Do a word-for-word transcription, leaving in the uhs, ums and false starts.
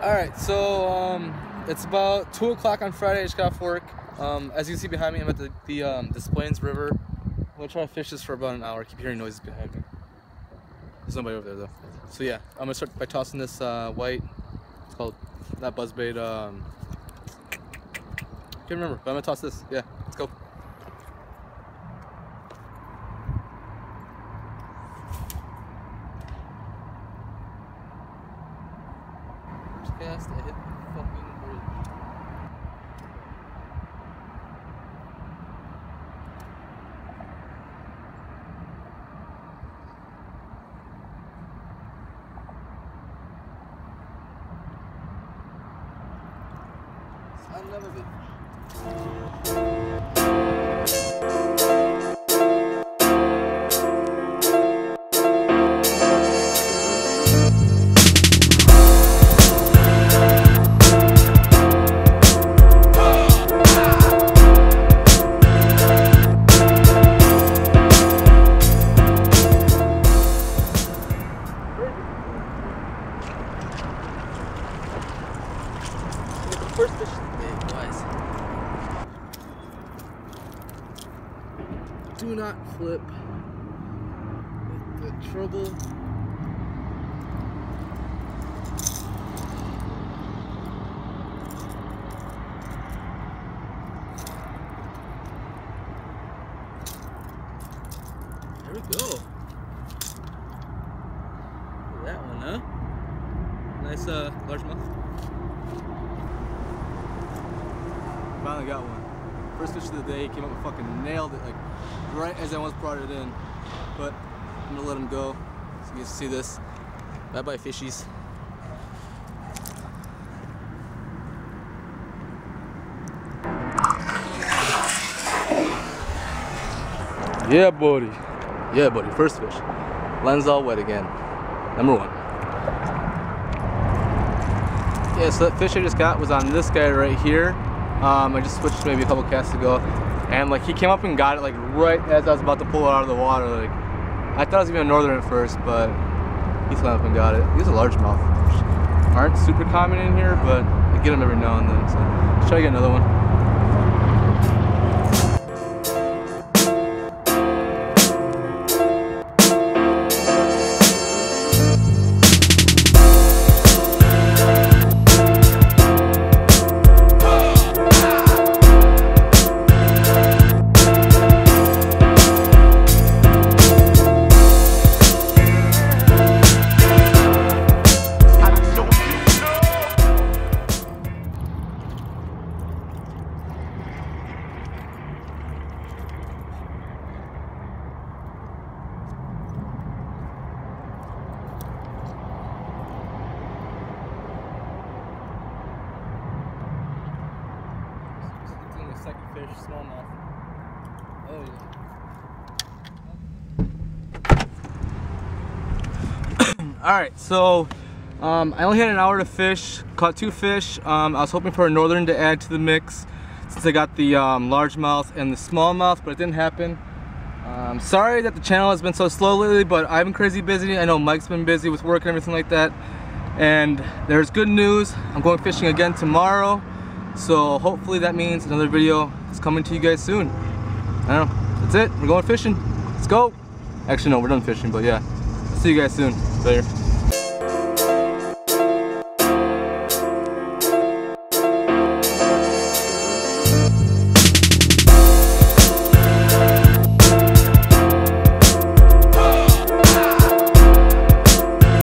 All right, so um, it's about two o'clock on Friday. I just got off work. Um, as you can see behind me, I'm at the, the um, Des Plaines River. I'm gonna try to fish this for about an hour. I keep hearing noises behind me. There's nobody over there though. So yeah, I'm gonna start by tossing this uh, white. It's called that buzzbait. Um, can't remember, but I'm gonna toss this. Yeah, let's go. Cast, I hit the fucking bridge. I love it. First fish of the day, guys. Do not flip. The trouble. There we go. Look at that one, huh? Nice uh, largemouth. Finally got one. First fish of the day, came up and fucking nailed it, like right as I once brought it in. But I'm gonna let him go so you can see this. Bye bye, fishies. Yeah, buddy. Yeah, buddy. First fish. Lens all wet again. Number one. Yeah, so that fish I just got was on this guy right here. Um, I just switched maybe a couple casts ago, and like he came up and got it like right as I was about to pull it out of the water. Like I thought it was even a northern at first, but he came up and got it. He was a largemouth, which aren't super common in here, but I get them every now and then. So let's try to get another one. Second fish, smallmouth. Oh yeah. Alright, so um, I only had an hour to fish, caught two fish. Um, I was hoping for a northern to add to the mix since I got the um, largemouth and the smallmouth, but it didn't happen. Um, sorry that the channel has been so slow lately, but I've been crazy busy. I know Mike's been busy with work and everything like that. And there's good news, I'm going fishing again tomorrow. So hopefully that means another video is coming to you guys soon. I don't know. That's it. We're going fishing. Let's go. Actually, no, we're done fishing, but yeah. I'll see you guys soon. Later.